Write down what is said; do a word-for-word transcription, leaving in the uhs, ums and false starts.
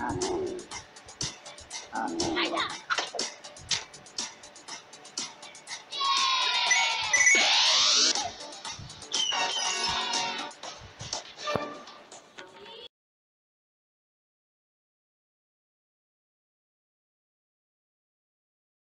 Amém. Amém.